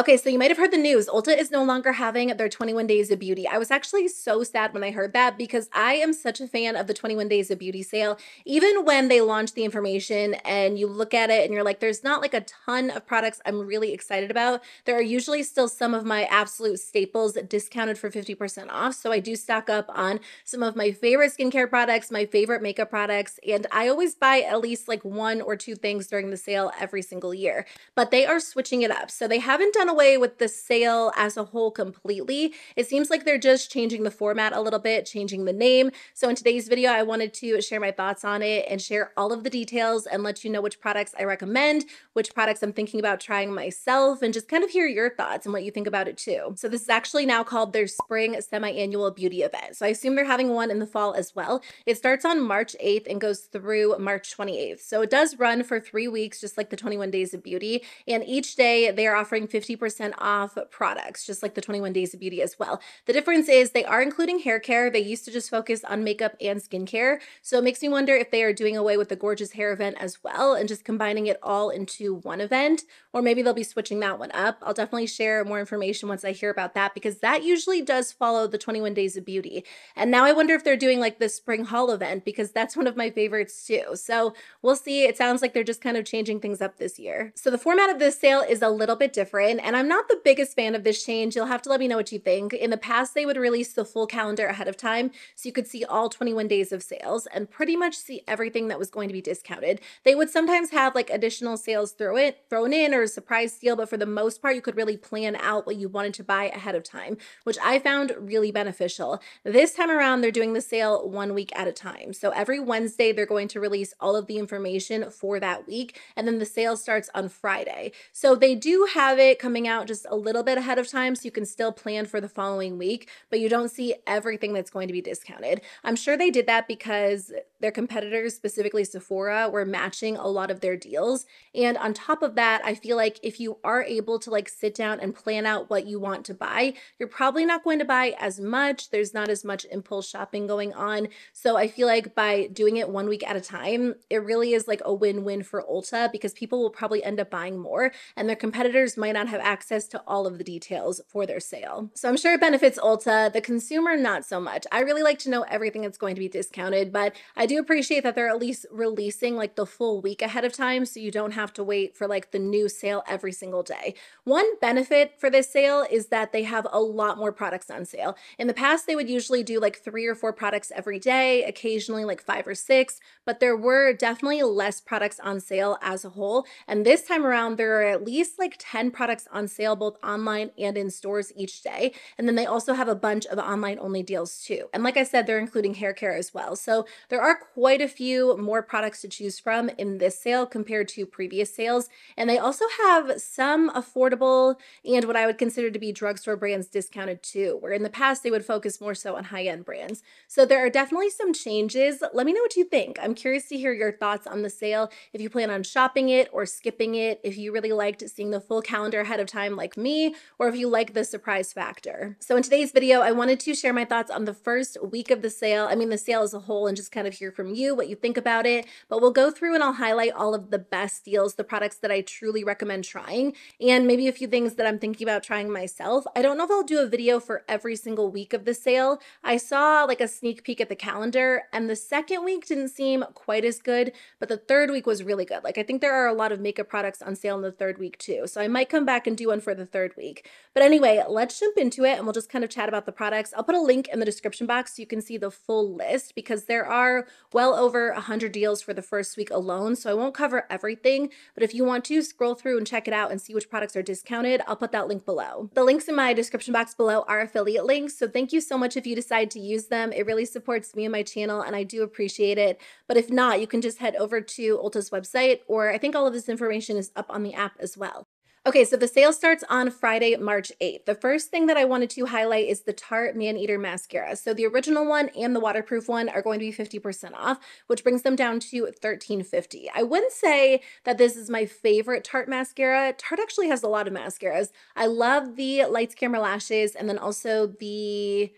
Okay, so you might have heard the news. Ulta is no longer having their 21 Days of Beauty. I was actually so sad when I heard that because I am such a fan of the 21 Days of Beauty sale. Even when they launched the information and you look at it and you're like, there's not like a ton of products I'm really excited about. There are usually still some of my absolute staples discounted for 50% off. So I do stock up on some of my favorite skincare products, my favorite makeup products, and I always buy at least like one or two things during the sale every single year. But they are switching it up. So they haven't done away with the sale as a whole completely. It seems like they're just changing the format a little bit, changing the name. So in today's video, I wanted to share my thoughts on it and share all of the details and let you know which products I recommend, which products I'm thinking about trying myself, and just kind of hear your thoughts and what you think about it too. So this is actually now called their spring semi-annual beauty event. So I assume they're having one in the fall as well. It starts on March 8th and goes through March 28th. So it does run for 3 weeks, just like the 21 Days of Beauty. And each day they are offering 50% off products, just like the 21 Days of Beauty as well. The difference is they are including hair care. They used to just focus on makeup and skincare. So it makes me wonder if they are doing away with the gorgeous hair event as well and just combining it all into one event, or maybe they'll be switching that one up. I'll definitely share more information once I hear about that because that usually does follow the 21 Days of Beauty. And now I wonder if they're doing like the spring haul event because that's one of my favorites too. So we'll see. It sounds like they're just kind of changing things up this year. So the format of this sale is a little bit different. And I'm not the biggest fan of this change. You'll have to let me know what you think. In the past, they would release the full calendar ahead of time so you could see all 21 days of sales and pretty much see everything that was going to be discounted. They would sometimes have like additional sales thrown in or a surprise deal, but for the most part, you could really plan out what you wanted to buy ahead of time, which I found really beneficial. This time around, they're doing the sale 1 week at a time. So every Wednesday, they're going to release all of the information for that week, and then the sale starts on Friday. So they do have it coming out just a little bit ahead of time so you can still plan for the following week, but you don't see everything that's going to be discounted. I'm sure they did that because their competitors, specifically Sephora, were matching a lot of their deals. And on top of that, I feel like if you are able to like sit down and plan out what you want to buy, you're probably not going to buy as much. There's not as much impulse shopping going on. So I feel like by doing it 1 week at a time, it really is like a win-win for Ulta because people will probably end up buying more and their competitors might not have access to all of the details for their sale. So I'm sure it benefits Ulta, the consumer not so much. I really like to know everything that's going to be discounted, but I do appreciate that they're at least releasing like the full week ahead of time so you don't have to wait for like the new sale every single day. One benefit for this sale is that they have a lot more products on sale. In the past, they would usually do like 3 or 4 products every day, occasionally like 5 or 6, but there were definitely less products on sale as a whole. And this time around, there are at least like 10 products on sale both online and in stores each day. And then they also have a bunch of online only deals too. And like I said, they're including hair care as well. So there are quite a few more products to choose from in this sale compared to previous sales. And they also have some affordable and what I would consider to be drugstore brands discounted too, where in the past they would focus more so on high-end brands. So there are definitely some changes. Let me know what you think. I'm curious to hear your thoughts on the sale, if you plan on shopping it or skipping it, if you really liked seeing the full calendar ahead of time like me, or if you like the surprise factor. So in today's video, I wanted to share my thoughts on the first week of the sale. I mean, the sale as a whole, and just kind of hear from you what you think about it, but we'll go through and I'll highlight all of the best deals, the products that I truly recommend trying, and maybe a few things that I'm thinking about trying myself. I don't know if I'll do a video for every single week of the sale. I saw like a sneak peek at the calendar and the second week didn't seem quite as good, but the third week was really good. Like I think there are a lot of makeup products on sale in the third week too. So I might come back and do one for the third week. But anyway, let's jump into it and we'll just kind of chat about the products. I'll put a link in the description box so you can see the full list because there are well over 100 deals for the first week alone. So I won't cover everything, but if you want to scroll through and check it out and see which products are discounted, I'll put that link below. The links in my description box below are affiliate links. So thank you so much if you decide to use them. It really supports me and my channel and I do appreciate it. But if not, you can just head over to Ulta's website, or I think all of this information is up on the app as well. Okay, so the sale starts on Friday, March 8th. The first thing that I wanted to highlight is the Tarte Maneater Mascara. So the original one and the waterproof one are going to be 50% off, which brings them down to $13.50. I wouldn't say that this is my favorite Tarte mascara. Tarte actually has a lot of mascaras. I love the Lights Camera Lashes and then also the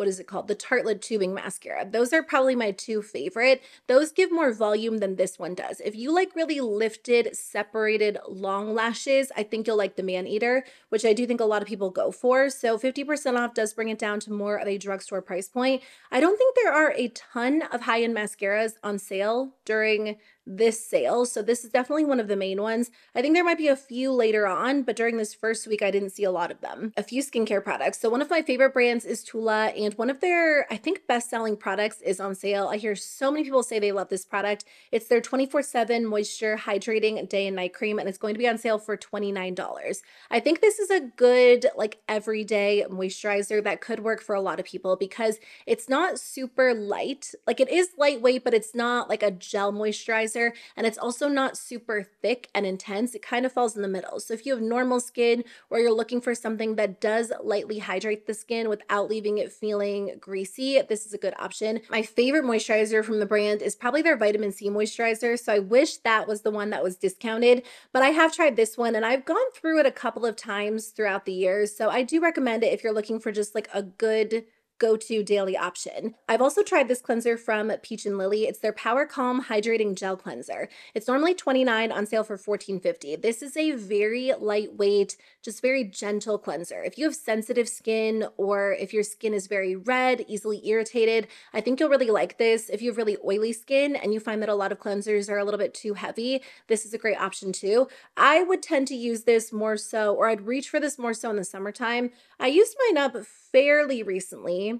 what is it called? The Tarte Lid Tubing Mascara. Those are probably my two favorite. Those give more volume than this one does. If you like really lifted, separated, long lashes, I think you'll like the Maneater, which I do think a lot of people go for. So 50% off does bring it down to more of a drugstore price point. I don't think there are a ton of high-end mascaras on sale during this sale, so this is definitely one of the main ones. I think there might be a few later on, but during this first week, I didn't see a lot of them. A few skincare products. So one of my favorite brands is Tula, and one of their, I think, best-selling products is on sale. I hear so many people say they love this product. It's their 24/7 Moisture Hydrating Day and Night Cream, and it's going to be on sale for $29. I think this is a good, like, everyday moisturizer that could work for a lot of people because it's not super light. Like, it is lightweight, but it's not like a gel moisturizer. And it's also not super thick and intense. It kind of falls in the middle. So if you have normal skin or you're looking for something that does lightly hydrate the skin without leaving it feeling greasy, this is a good option. My favorite moisturizer from the brand is probably their vitamin C moisturizer. So I wish that was the one that was discounted, but I have tried this one and I've gone through it a couple of times throughout the years. So I do recommend it if you're looking for just like a good go-to daily option. I've also tried this cleanser from Peach and Lily. It's their Power Calm Hydrating Gel Cleanser. It's normally $29, on sale for $14.50. This is a very lightweight, just very gentle cleanser. If you have sensitive skin or if your skin is very red, easily irritated, I think you'll really like this. If you have really oily skin and you find that a lot of cleansers are a little bit too heavy, this is a great option too. I would tend to use this more so, or I'd reach for this more so in the summertime. I used mine up fairly recently.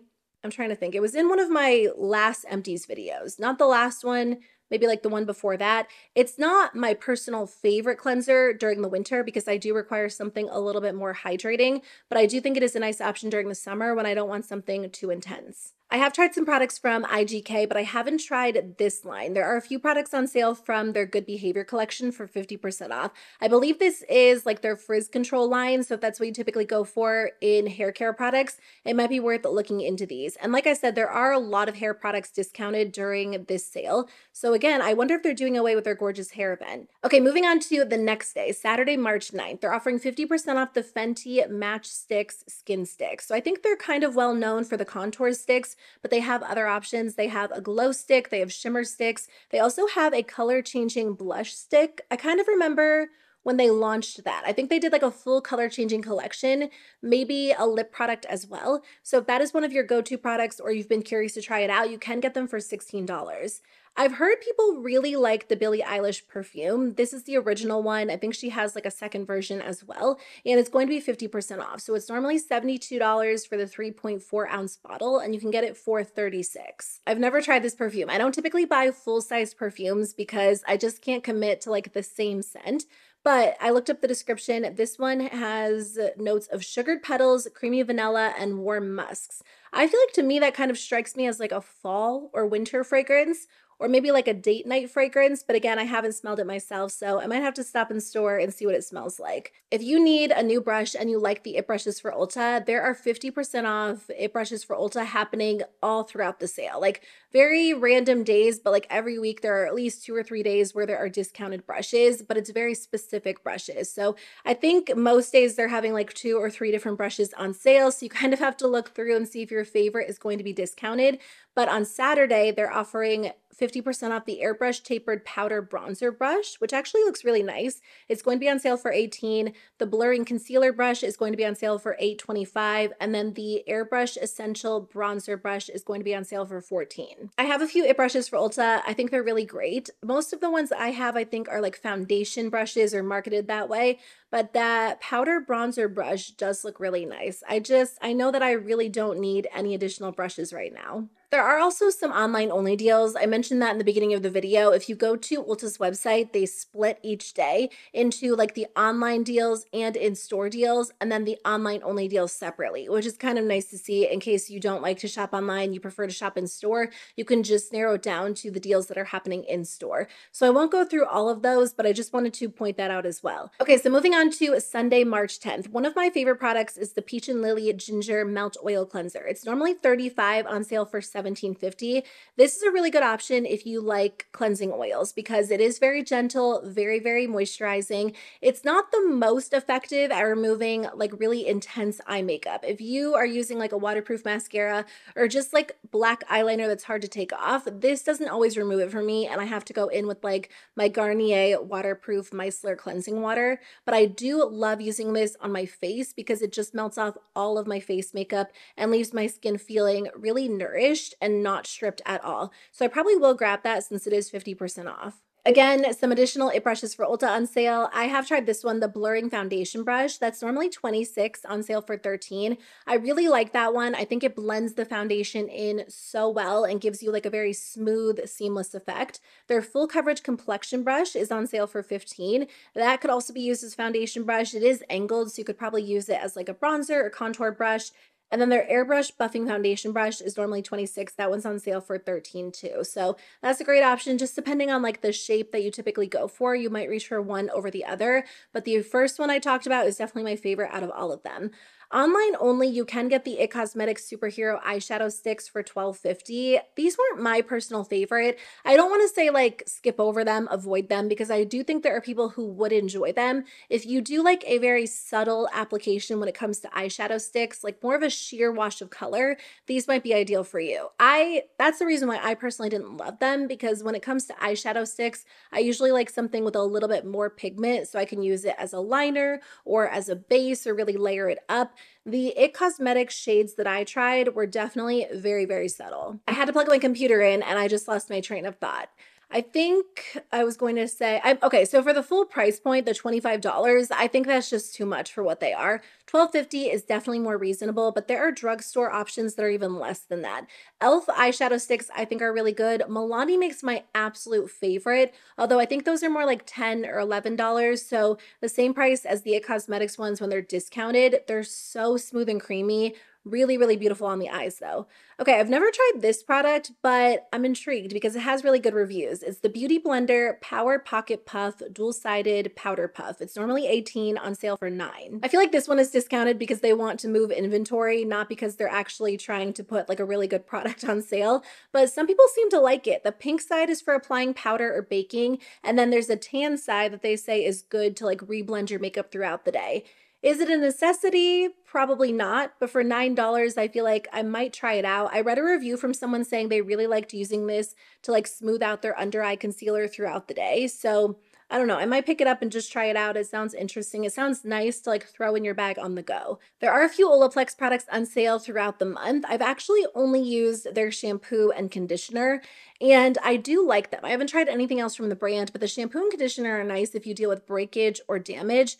I'm trying to think. It was in one of my last empties videos. Not the last one, maybe like the one before that. It's not my personal favorite cleanser during the winter because I do require something a little bit more hydrating, but I do think it is a nice option during the summer when I don't want something too intense. I have tried some products from IGK, but I haven't tried this line. There are a few products on sale from their Good Behavior collection for 50% off. I believe this is like their frizz control line, so if that's what you typically go for in hair care products, it might be worth looking into these. And like I said, there are a lot of hair products discounted during this sale. So again, I wonder if they're doing away with their Gorgeous Hair event. Okay, moving on to the next day, Saturday, March 9th. They're offering 50% off the Fenty Match Sticks Skin Sticks. So I think they're kind of well known for the contour sticks, but they have other options. They have a glow stick, they have shimmer sticks. They also have a color changing blush stick. I kind of remember when they launched that. I think they did like a full color changing collection, maybe a lip product as well. So if that is one of your go-to products or you've been curious to try it out, you can get them for $16. I've heard people really like the Billie Eilish perfume. This is the original one. I think she has like a second version as well, and it's going to be 50% off. So it's normally $72 for the 3.4-ounce bottle, and you can get it for $36. I've never tried this perfume. I don't typically buy full-size perfumes because I just can't commit to like the same scent. But I looked up the description. This one has notes of sugared petals, creamy vanilla, and warm musks. I feel like to me that kind of strikes me as like a fall or winter fragrance, or maybe like a date night fragrance, but again, I haven't smelled it myself, so I might have to stop in store and see what it smells like. If you need a new brush and you like the It Brushes for Ulta, there are 50% off It Brushes for Ulta happening all throughout the sale. Like very random days, but like every week there are at least 2 or 3 days where there are discounted brushes, but it's very specific brushes. So I think most days they're having like 2 or 3 different brushes on sale, so you kind of have to look through and see if your favorite is going to be discounted. But on Saturday, they're offering 50% off the Airbrush Tapered Powder Bronzer Brush, which actually looks really nice. It's going to be on sale for $18. The Blurring Concealer Brush is going to be on sale for $8.25. And then the Airbrush Essential Bronzer Brush is going to be on sale for $14. I have a few It Brushes for Ulta. I think they're really great. Most of the ones I have, I think, are like foundation brushes or marketed that way. But that powder bronzer brush does look really nice. I know that I really don't need any additional brushes right now. There are also some online only deals. I mentioned that in the beginning of the video. If you go to Ulta's website, they split each day into like the online deals and in-store deals, and then the online only deals separately, which is kind of nice to see in case you don't like to shop online, you prefer to shop in store. You can just narrow it down to the deals that are happening in store. So I won't go through all of those, but I just wanted to point that out as well. Okay, so moving on on to Sunday, March 10th. One of my favorite products is the Peach and Lily Ginger Melt Oil Cleanser. It's normally $35, on sale for $17.50. This is a really good option if you like cleansing oils because it is very gentle, very, very moisturizing. It's not the most effective at removing like really intense eye makeup. If you are using like a waterproof mascara or just like black eyeliner that's hard to take off, this doesn't always remove it for me, and I have to go in with like my Garnier waterproof micellar cleansing water. But I do love using this on my face because it just melts off all of my face makeup and leaves my skin feeling really nourished and not stripped at all. So I probably will grab that since it is 50% off. Again, some additional It Brushes for Ulta on sale. I have tried this one, the Blurring Foundation Brush. That's normally $26, on sale for $13. I really like that one. I think it blends the foundation in so well and gives you like a very smooth, seamless effect. Their Full Coverage Complexion Brush is on sale for $15. That could also be used as foundation brush. It is angled, so you could probably use it as like a bronzer or contour brush. And then their Airbrush Buffing Foundation Brush is normally $26. That one's on sale for $13 too. So that's a great option. Just depending on like the shape that you typically go for, you might reach for one over the other. But the first one I talked about is definitely my favorite out of all of them. Online only, you can get the It Cosmetics Superhero Eyeshadow Sticks for $12.50. These weren't my personal favorite. I don't want to say like skip over them, avoid them, because I do think there are people who would enjoy them. If you do like a very subtle application when it comes to eyeshadow sticks, like more of a sheer wash of color, these might be ideal for you. That's the reason why I personally didn't love them, because when it comes to eyeshadow sticks, I usually like something with a little bit more pigment so I can use it as a liner or as a base or really layer it up. The It Cosmetics shades that I tried were definitely very, very subtle. I had to plug my computer in and I just lost my train of thought. I think I was going to say, okay, so for the full price point, the $25, I think that's just too much for what they are. $12.50 is definitely more reasonable, but there are drugstore options that are even less than that. Elf eyeshadow sticks I think are really good. Milani makes my absolute favorite, although I think those are more like $10 or $11, so the same price as the It Cosmetics ones when they're discounted. They're so smooth and creamy. Really, really beautiful on the eyes though. Okay, I've never tried this product, but I'm intrigued because it has really good reviews. It's the Beauty Blender Power Pocket Puff Dual-Sided Powder Puff. It's normally $18, on sale for $9. I feel like this one is discounted because they want to move inventory, not because they're actually trying to put like a really good product on sale, but some people seem to like it. The pink side is for applying powder or baking, and then there's a tan side that they say is good to like re-blend your makeup throughout the day. Is it a necessity? Probably not, but for $9, I feel like I might try it out. I read a review from someone saying they really liked using this to like smooth out their under eye concealer throughout the day. So I don't know, I might pick it up and just try it out. It sounds interesting. It sounds nice to like throw in your bag on the go. There are a few Olaplex products on sale throughout the month. I've actually only used their shampoo and conditioner, and I do like them. I haven't tried anything else from the brand, but the shampoo and conditioner are nice if you deal with breakage or damage.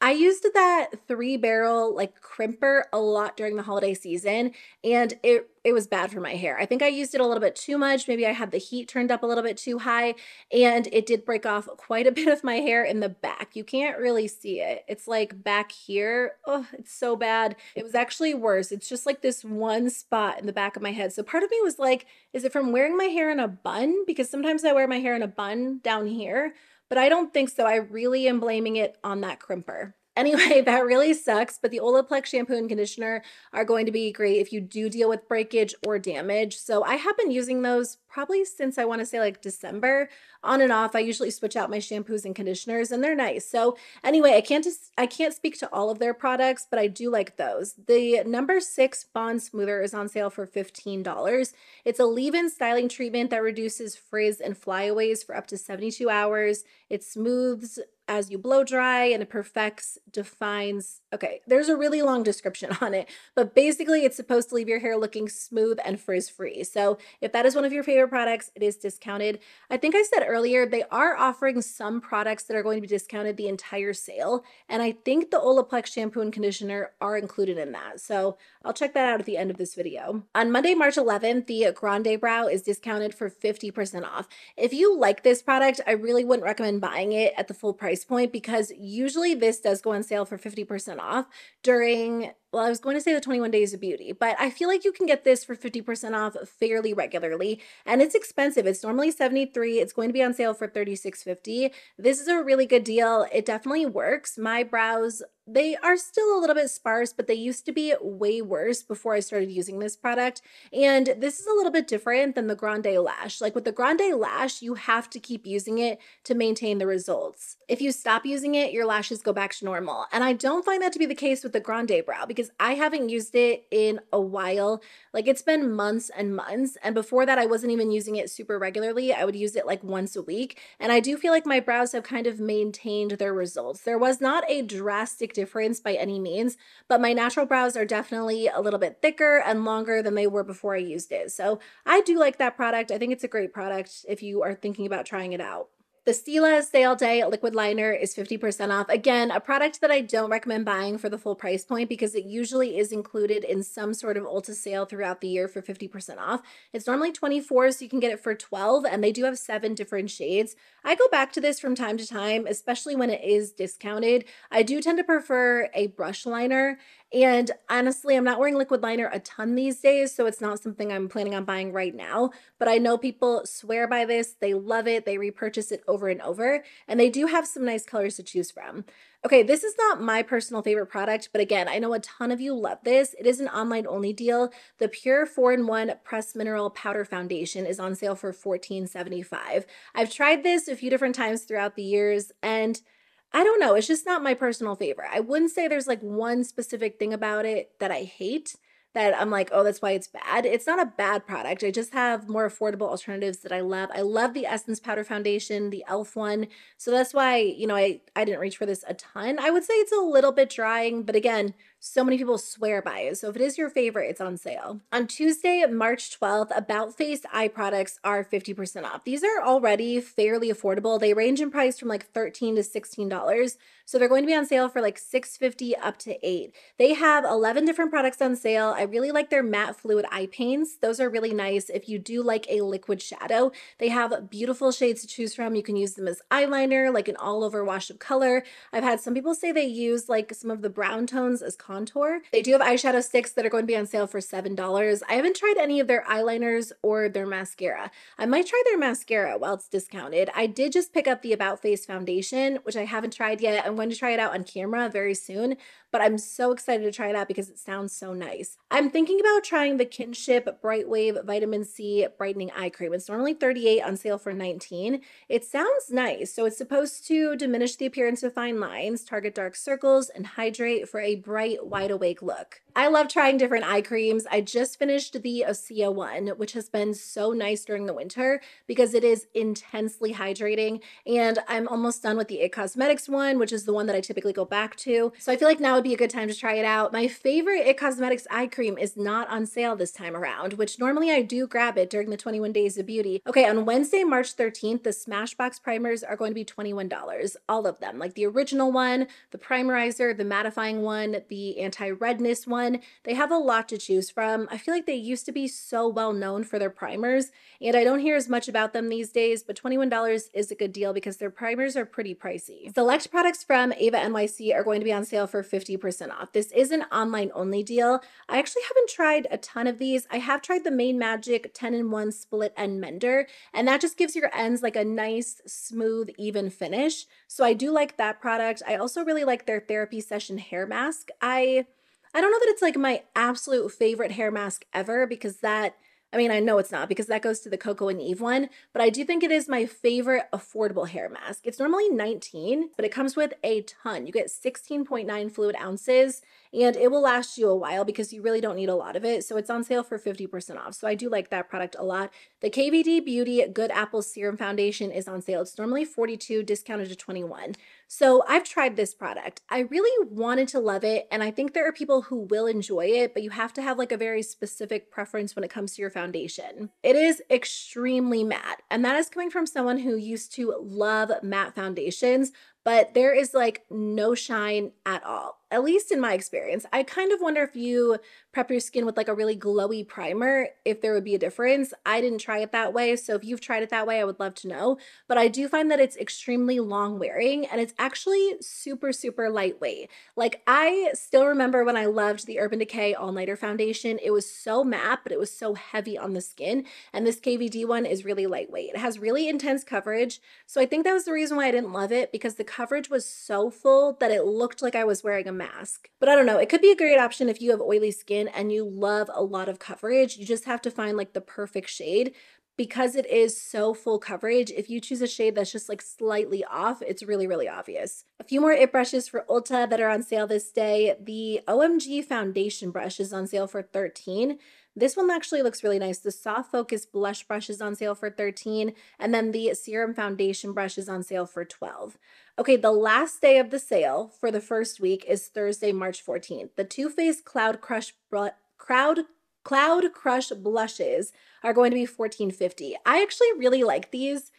I used that 3-barrel like crimper a lot during the holiday season, and it was bad for my hair. I think I used it a little bit too much. Maybe I had the heat turned up a little bit too high, and it did break off quite a bit of my hair in the back. You can't really see it. It's like back here. Oh, it's so bad. It was actually worse. It's just like this one spot in the back of my head. So part of me was like, is it from wearing my hair in a bun? Because sometimes I wear my hair in a bun down here. But I don't think so. I really am blaming it on that crimper. Anyway, that really sucks, but the Olaplex shampoo and conditioner are going to be great if you do deal with breakage or damage. So I have been using those probably since I want to say like December. On and off, I usually switch out my shampoos and conditioners, and they're nice. So anyway, I can't speak to all of their products, but I do like those. The No. 6 Bond Smoother is on sale for $15. It's a leave-in styling treatment that reduces frizz and flyaways for up to 72 hours. It smooths as you blow dry, and it perfects, defines. Okay, there's a really long description on it, but basically it's supposed to leave your hair looking smooth and frizz-free. So if that is one of your favorite products, it is discounted. I think I said earlier, they are offering some products that are going to be discounted the entire sale, and I think the Olaplex shampoo and conditioner are included in that. So I'll check that out at the end of this video. On Monday, March 11th, the GrandeBROW is discounted for 50% off. If you like this product, I really wouldn't recommend buying it at the full price price point, because usually this does go on sale for 50% off during, well, I was going to say the 21 Days of Beauty, but I feel like you can get this for 50% off fairly regularly, and it's expensive. It's normally $73. It's going to be on sale for $36.50. This is a really good deal. It definitely works. My brows, they are still a little bit sparse, but they used to be way worse before I started using this product. And this is a little bit different than the Grande Lash. Like with the Grande Lash, you have to keep using it to maintain the results. If you stop using it, your lashes go back to normal. And I don't find that to be the case with the Grande Brow, because I haven't used it in a while. Like it's been months and months. And before that, I wasn't even using it super regularly. I would use it like once a week. And I do feel like my brows have kind of maintained their results. There was not a drastic difference by any means, but my natural brows are definitely a little bit thicker and longer than they were before I used it. So I do like that product. I think it's a great product if you are thinking about trying it out. The Stila Stay All Day Liquid Liner is 50% off. Again, a product that I don't recommend buying for the full price point because it usually is included in some sort of Ulta sale throughout the year for 50% off. It's normally $24, so you can get it for $12, and they do have 7 different shades. I go back to this from time to time, especially when it is discounted. I do tend to prefer a brush liner, and honestly, I'm not wearing liquid liner a ton these days, so it's not something I'm planning on buying right now, but I know people swear by this. They love it. They repurchase it over and over, and they do have some nice colors to choose from. Okay, this is not my personal favorite product, but again, I know a ton of you love this. It is an online-only deal. The Pure 4-in-1 Pressed Mineral Powder Foundation is on sale for $14.75. I've tried this a few different times throughout the years, and I don't know, it's just not my personal favorite. I wouldn't say there's like one specific thing about it that I hate, that I'm like, oh, that's why it's bad. It's not a bad product. I just have more affordable alternatives that I love. I love the Essence Powder Foundation, the Elf one. So that's why, you know, I didn't reach for this a ton. I would say it's a little bit drying, but again, so many people swear by it. So if it is your favorite, it's on sale. On Tuesday, March 12th, About Face eye products are 50% off. These are already fairly affordable. They range in price from like $13 to $16. So they're going to be on sale for like $6.50 up to $8. They have 11 different products on sale. I really like their matte fluid eye paints. Those are really nice if you do like a liquid shadow. They have beautiful shades to choose from. You can use them as eyeliner, like an all-over wash of color. I've had some people say they use like some of the brown tones as contour. They do have eyeshadow sticks that are going to be on sale for $7. I haven't tried any of their eyeliners or their mascara. I might try their mascara while it's discounted. I did just pick up the About Face foundation, which I haven't tried yet. I'm going to try it out on camera very soon, but I'm so excited to try it out because it sounds so nice. I'm thinking about trying the Kinship Bright Wave Vitamin C Brightening Eye Cream. It's normally $38 on sale for $19. It sounds nice. So it's supposed to diminish the appearance of fine lines, target dark circles, and hydrate for a bright, wide awake look. I love trying different eye creams. I just finished the Osea one, which has been so nice during the winter because it is intensely hydrating. And I'm almost done with the It Cosmetics one, which is the one that I typically go back to. So I feel like now would be a good time to try it out. My favorite It Cosmetics eye cream is not on sale this time around, which normally I do grab it during the 21 Days of Beauty. Okay, on Wednesday, March 13th, the Smashbox primers are going to be $21. All of them, like the original one, the primerizer, the mattifying one, the anti-redness one. They have a lot to choose from. I feel like they used to be so well known for their primers, and I don't hear as much about them these days, but $21 is a good deal because their primers are pretty pricey. Select products from Eva NYC are going to be on sale for 50% off. This is an online-only deal. I actually haven't tried a ton of these. I have tried the Made Magic 10-in-1 Split End Mender, and that just gives your ends like a nice, smooth, even finish. So I do like that product. I also really like their Therapy Session hair mask. I don't know that it's like my absolute favorite hair mask ever because that, I mean, I know it's not because that goes to the Coco and Eve one, but I do think it is my favorite affordable hair mask. It's normally $19, but it comes with a ton. You get 16.9 fluid ounces, and it will last you a while because you really don't need a lot of it. So it's on sale for 50% off. So I do like that product a lot. The KVD Beauty Good Apple Serum Foundation is on sale. It's normally $42, discounted to $21. So I've tried this product. I really wanted to love it, and I think there are people who will enjoy it, but you have to have like a very specific preference when it comes to your foundation. It is extremely matte, and that is coming from someone who used to love matte foundations, but there is like no shine at all, at least in my experience. I kind of wonder if you prep your skin with like a really glowy primer, if there would be a difference. I didn't try it that way, so if you've tried it that way, I would love to know. But I do find that it's extremely long wearing and it's actually super, super lightweight. Like I still remember when I loved the Urban Decay All Nighter Foundation. It was so matte, but it was so heavy on the skin. And this KVD one is really lightweight. It has really intense coverage. So I think that was the reason why I didn't love it, because the coverage was so full that it looked like I was wearing a mask. But I don't know, it could be a great option if you have oily skin and you love a lot of coverage. You just have to find like the perfect shade. Because it is so full coverage, if you choose a shade that's just like slightly off, it's really, really obvious. A few more It brushes for Ulta that are on sale this day. The OMG foundation brush is on sale for $13. This one actually looks really nice. The Soft Focus Blush Brush is on sale for $13, and then the Serum Foundation Brush is on sale for $12. Okay, the last day of the sale for the first week is Thursday, March 14th. The Too Faced Cloud Crush Blushes are going to be $14.50. I actually really like these.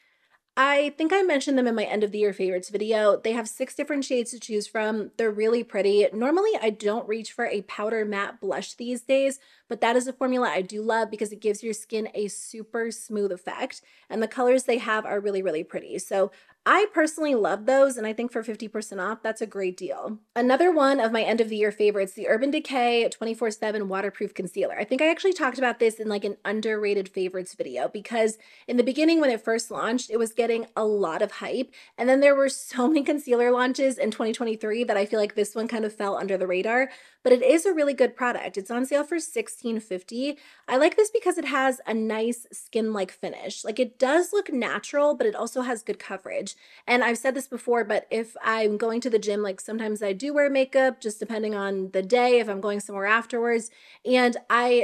I think I mentioned them in my end of the year favorites video. They have 6 different shades to choose from. They're really pretty. Normally I don't reach for a powder matte blush these days, but that is a formula I do love because it gives your skin a super smooth effect, and the colors they have are really, really pretty. So I personally love those, and I think for 50% off, that's a great deal. Another one of my end of the year favorites, the Urban Decay 24/7 Waterproof Concealer. I think I actually talked about this in like an underrated favorites video, because in the beginning when it first launched, it was getting a lot of hype. And then there were so many concealer launches in 2023 that I feel like this one kind of fell under the radar, but it is a really good product. It's on sale for $16.50. I like this because it has a nice skin-like finish. Like it does look natural, but it also has good coverage. And I've said this before, but if I'm going to the gym, like sometimes I do wear makeup, just depending on the day, if I'm going somewhere afterwards. And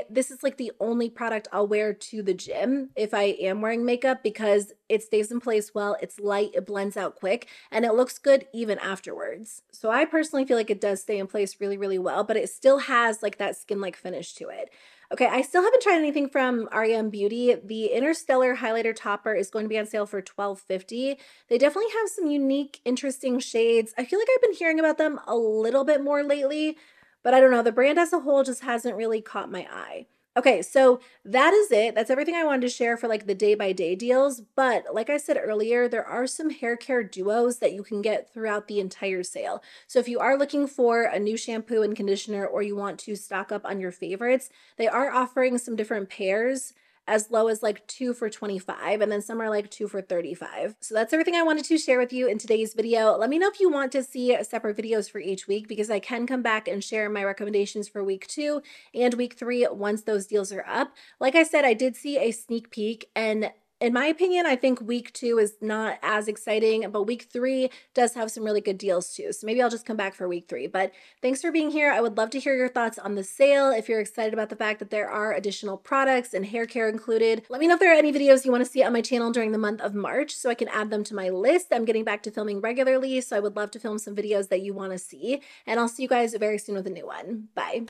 this is like the only product I'll wear to the gym if I am wearing makeup, because it stays in place well, it's light, it blends out quick, and it looks good even afterwards. So I personally feel like it does stay in place really, really well, but it still has like that skin-like finish to it. Okay, I still haven't tried anything from REM Beauty. The Interstellar Highlighter Topper is going to be on sale for $12.50. They definitely have some unique, interesting shades. I feel like I've been hearing about them a little bit more lately, but I don't know. The brand as a whole just hasn't really caught my eye. Okay, so that is it. That's everything I wanted to share for like the day-by-day deals. But like I said earlier, there are some hair care duos that you can get throughout the entire sale. So if you are looking for a new shampoo and conditioner, or you want to stock up on your favorites, they are offering some different pairs as low as like 2 for $25, and then some are like 2 for $35. So that's everything I wanted to share with you in today's video. Let me know if you want to see separate videos for each week, because I can come back and share my recommendations for week 2 and week 3 once those deals are up. Like I said, I did see a sneak peek, and in my opinion, I think week 2 is not as exciting, but week 3 does have some really good deals too. So maybe I'll just come back for week 3. But thanks for being here. I would love to hear your thoughts on the sale. If you're excited about the fact that there are additional products and hair care included, let me know if there are any videos you want to see on my channel during the month of March so I can add them to my list. I'm getting back to filming regularly, so I would love to film some videos that you want to see. And I'll see you guys very soon with a new one. Bye.